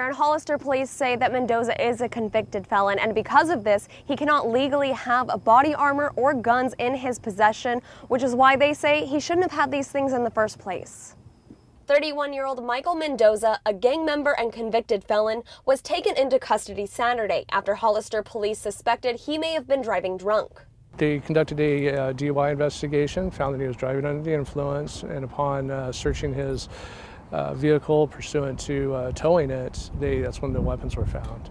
declared, Hollister police say that Mendoza is a convicted felon, and because of this, he cannot legally have a body armor or guns in his possession, which is why they say he shouldn't have had these things in the first place. 31-year-old Michael Mendoza, a gang member and convicted felon, was taken into custody Saturday after Hollister police suspected he may have been driving drunk. They conducted a DUI investigation, found that he was driving under the influence, and upon searching his vehicle pursuant to towing it, that's when the weapons were found.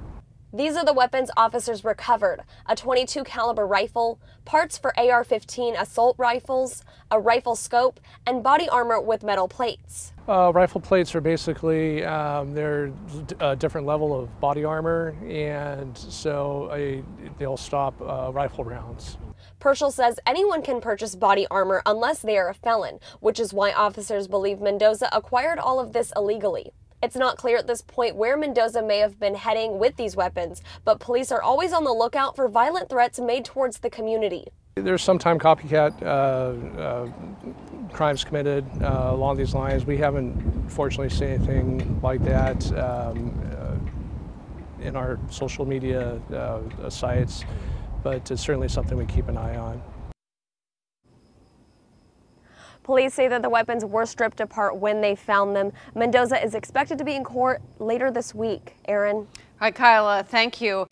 These are the weapons officers recovered: a .22 caliber rifle, parts for AR-15 assault rifles, a rifle scope, and body armor with metal plates. Rifle plates are basically they're a different level of body armor, and so they'll stop rifle rounds. Pershall says anyone can purchase body armor unless they are a felon, which is why officers believe Mendoza acquired all of this illegally. It's not clear at this point where Mendoza may have been heading with these weapons, but police are always on the lookout for violent threats made towards the community. There's sometimes copycat crimes committed along these lines. We haven't, fortunately, seen anything like that in our social media sites, but it's certainly something we keep an eye on. Police say that the weapons were stripped apart when they found them. Mendoza is expected to be in court later this week. Erin. All right, Kyla, thank you.